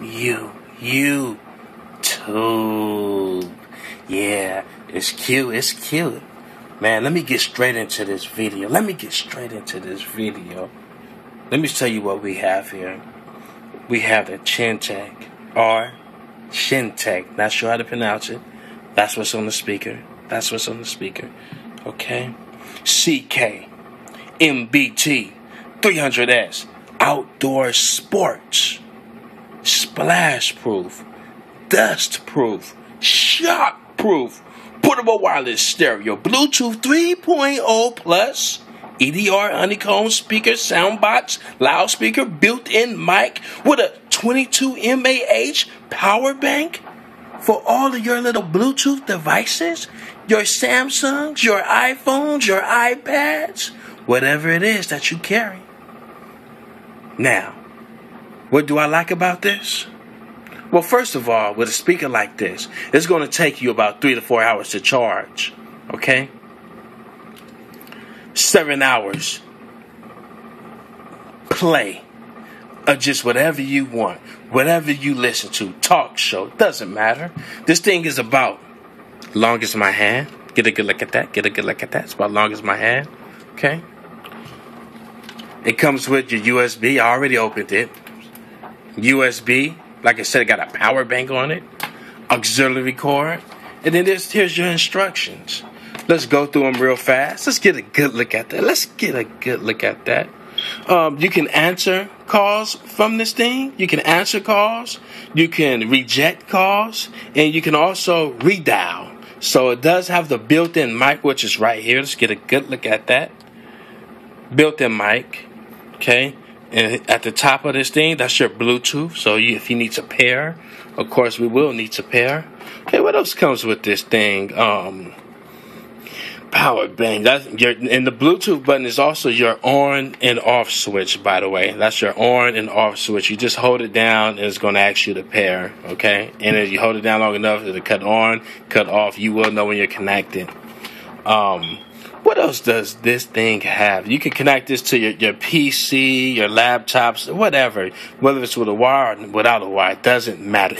YouTube. Yeah, it's cute. It's cute. Man, let me get straight into this video. Let me tell you what we have here. We have a Chintek. Not sure how to pronounce it. That's what's on the speaker. Okay. CK MBT 300S outdoor sports. Splash proof, dust proof, shock proof, portable wireless stereo, Bluetooth 3.0 plus, EDR honeycomb speaker, soundbox, loudspeaker, built-in mic with a 22 mAh power bank for all of your little Bluetooth devices, your Samsungs, your iPhones, your iPads, whatever it is that you carry. Now, what do I like about this? Well, first of all, with a speaker like this, it's going to take you about 3 to 4 hours to charge, okay? 7 hours play of just whatever you want, whatever you listen to, talk show, doesn't matter. This thing is about long as my hand. Get a good look at that. It's about long as my hand, okay? It comes with your USB. I already opened it. USB, like I said, it got a power bank on it, auxiliary cord, and then here's your instructions. Let's go through them real fast. Let's get a good look at that. You can answer calls from this thing. You can answer calls. You can reject calls, and you can also redial. So it does have the built-in mic, which is right here. Let's get a good look at that. Built-in mic, okay. And at the top of this thing, that's your Bluetooth. So if you need to pair, of course we will need to pair. Okay, what else comes with this thing? Power bank. And the Bluetooth button is also your on and off switch, by the way. That's your on and off switch. You just hold it down and it's going to ask you to pair, okay? And if you hold it down long enough, it'll cut on, cut off. You will know when you're connected. What else does this thing have? You can connect this to your PC, your laptops, whatever. Whether it's with a wire or without a wire, it doesn't matter.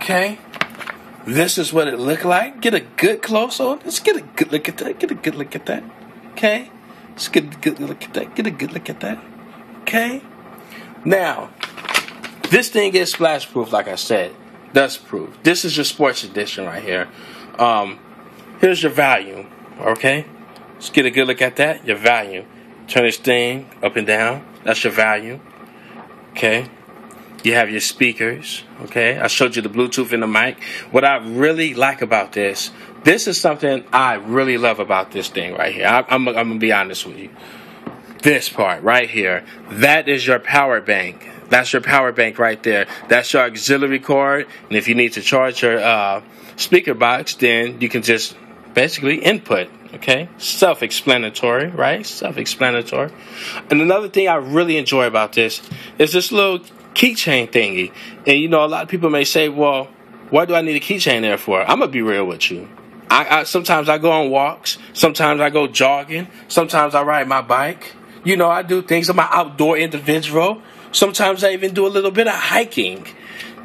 Okay? This is what it looked like. Get a good close on. Let's get a good look at that. Okay? Let's get a good look at that. Okay? Now, this thing is splash proof, like I said. Dust proof. This is your sports edition right here. Here's your volume, okay? Let's get a good look at that. Your volume. Turn this thing up and down. That's your volume, okay? You have your speakers, okay? I showed you the Bluetooth and the mic. What I really like about this, this is something I really love about this thing right here. I'm going to be honest with you. This part right here, that is your power bank. That's your power bank right there. That's your auxiliary cord. And if you need to charge your speaker box, then you can just basically input, okay? Self-explanatory, right? Self-explanatory. And another thing I really enjoy about this is this little keychain thingy. And, you know, a lot of people may say, well, why do I need a keychain there for? I'm going to be real with you. Sometimes I go on walks. Sometimes I go jogging. Sometimes I ride my bike. You know, I do things. I'm an outdoor individual. Sometimes I even do a little bit of hiking,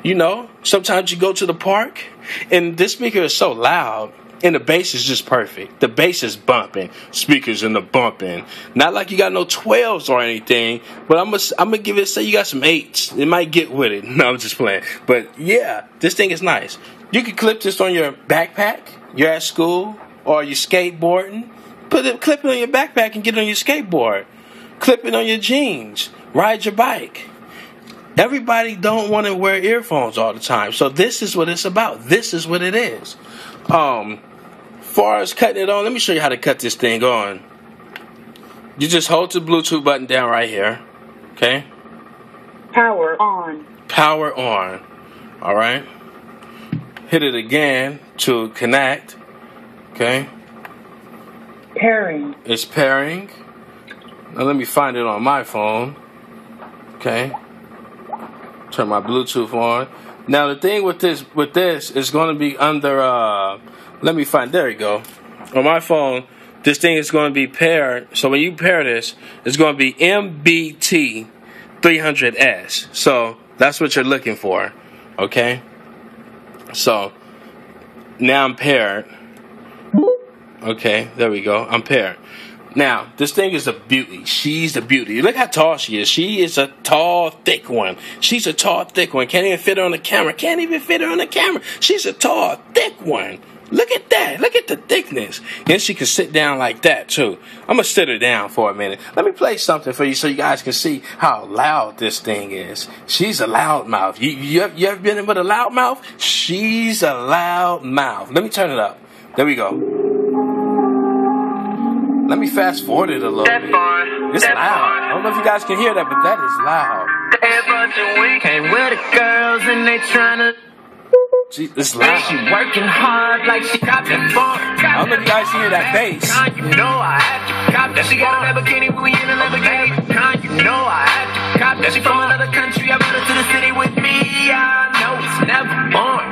you know. Sometimes you go to the park, and this speaker is so loud, and the bass is just perfect. The bass is bumping, speakers in the bumping. Not like you got no 12s or anything, but I'm gonna give it. Say you got some 8s, it might get with it. No, I'm just playing. But yeah, this thing is nice. You can clip this on your backpack. You're at school or you're skateboarding. Clip it on your backpack and get it on your skateboard. Clip it on your jeans. Ride your bike. Everybody don't want to wear earphones all the time. So this is what it's about. This is what it is. Far as cutting it on, let me show you how to cut this thing on. You just hold the Bluetooth button down right here. Okay? Power on. Power on. Alright? Hit it again to connect. Okay? Pairing. It's pairing. Now let me find it on my phone. Okay. Turn my Bluetooth on. Now the thing with this is going to be under let me find, there you go. On my phone, this thing is going to be paired. So when you pair this, it's going to be MBT 300S. So that's what you're looking for, okay? So now I'm paired. Okay, there we go. I'm paired. Now, this thing is a beauty. She's a beauty. Look how tall she is. She is a tall, thick one. She's a tall, thick one. Can't even fit her on the camera. Can't even fit her on the camera. She's a tall, thick one. Look at that. Look at the thickness. Then she can sit down like that, too. I'm going to sit her down for a minute. Let me play something for you so you guys can see how loud this thing is. She's a loud mouth. You ever been in with a loud mouth? She's a loud mouth. Let me turn it up. There we go. Let me fast forward it a little bit. It's loud. I don't know if you guys can hear that, but that is loud. It's loud. She working hard like she got the funk. I don't know if you guys hear that bass. You know I have to cop that. She got a Lamborghini, we in a Lamborghini. You know I have to cop that. She from another country, I brought her to the city with me. I know it's never born.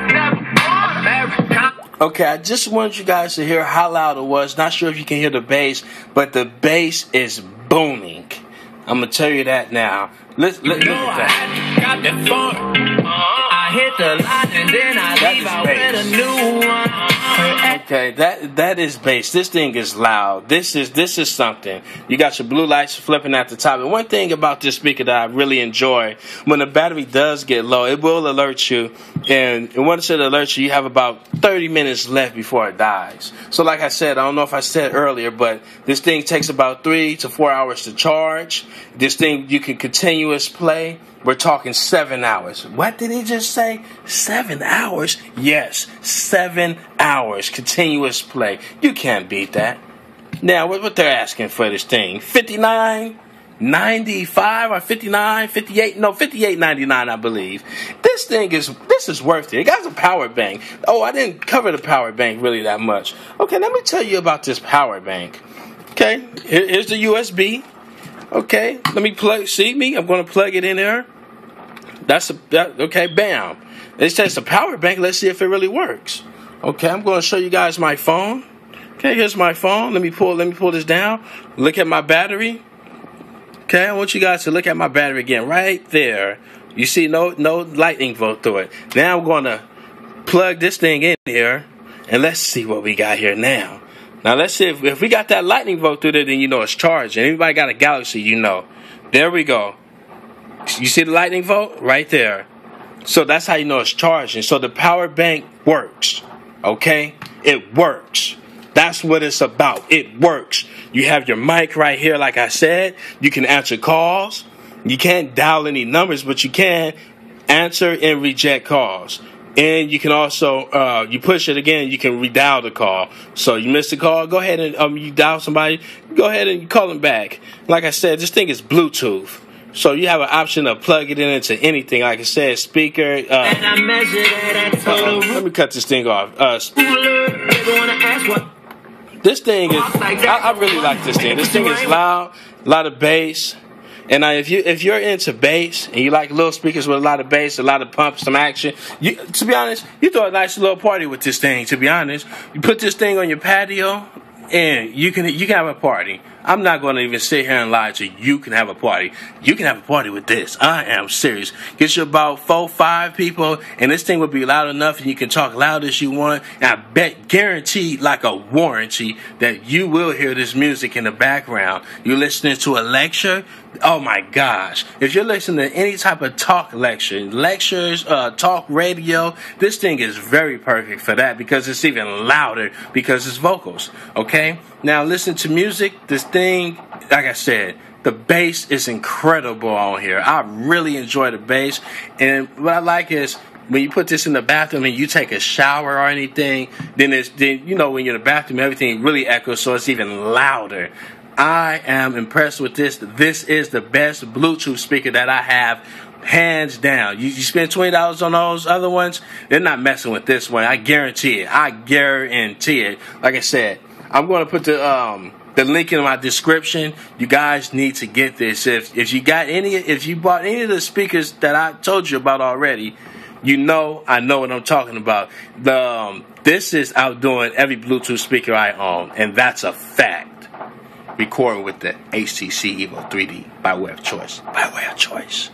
Okay, I just wanted you guys to hear how loud it was. Not sure if you can hear the bass, but the bass is booming. I'm going to tell you that now. Look at that. I hit the line and then I leave. Okay, that is bass. This thing is loud. This is something. You got your blue lights flipping at the top. And one thing about this speaker that I really enjoy, when the battery does get low, it will alert you. And once it alerts you, you have about 30 minutes left before it dies. So like I said, I don't know if I said earlier, but this thing takes about 3 to 4 hours to charge. This thing, you can continuous play. We're talking 7 hours. What did he just say? 7 hours? Yes, 7 hours. Continuous play. You can't beat that. Now, what they're asking for this thing, $59.95 or $59.58? No, $58.99, I believe. This is worth it. It got a power bank. Oh, I didn't cover the power bank really that much. Okay, let me tell you about this power bank. Okay, here's the USB. Okay, let me plug. See me? I'm gonna plug it in there. Okay, bam. It says a power bank. Let's see if it really works. Okay, I'm gonna show you guys my phone. Okay, here's my phone. Let me pull this down. Look at my battery. Okay, I want you guys to look at my battery again, right there. You see, no lightning bolt through it. Now I'm gonna plug this thing in here, and let's see what we got here now. Now let's see if we got that lightning bolt through there, then you know it's charging. Anybody got a Galaxy, you know. There we go. You see the lightning bolt right there. So that's how you know it's charging. So the power bank works. Okay, it works. That's what it's about. It works. You have your mic right here, like I said. You can answer calls. You can't dial any numbers, but you can answer and reject calls. And you can also, you push it again, you can redial the call. So you missed the call, go ahead and you dial somebody, go ahead and call them back. Like I said, this thing is Bluetooth. So you have an option to plug it in into anything. Like I said, speaker. Let me cut this thing off. This thing is, I really like this thing. This thing is loud, a lot of bass. And if you're into bass and you like little speakers with a lot of bass, a lot of pumps, some action, to be honest, you throw a nice little party with this thing. To be honest, you put this thing on your patio and you can have a party. I'm not going to even sit here and lie to you. You can have a party. You can have a party with this. I am serious. Get you about 4 or 5 people, and this thing will be loud enough, and you can talk loud as you want. And I bet, guaranteed, like a warranty, that you will hear this music in the background. You're listening to a lecture. Oh my gosh! If you're listening to any type of talk lecture, talk radio, this thing is very perfect for that because it's even louder because it's vocals. Okay. Now listen to music. This thing, like I said, the bass is incredible on here. I really enjoy the bass, and what I like is when you put this in the bathroom and you take a shower or anything, then you know when you're in the bathroom, everything really echoes, so it's even louder. I am impressed with this. This is the best Bluetooth speaker that I have. Hands down. You spend $20 on those other ones, they're not messing with this one. I guarantee it. I guarantee it. Like I said, I'm going to put the link in my description. You guys need to get this. If you bought any of the speakers that I told you about already, you know I know what I'm talking about. This is outdoing every Bluetooth speaker I own, and that's a fact. record with the HTC Evo 3D by way of choice.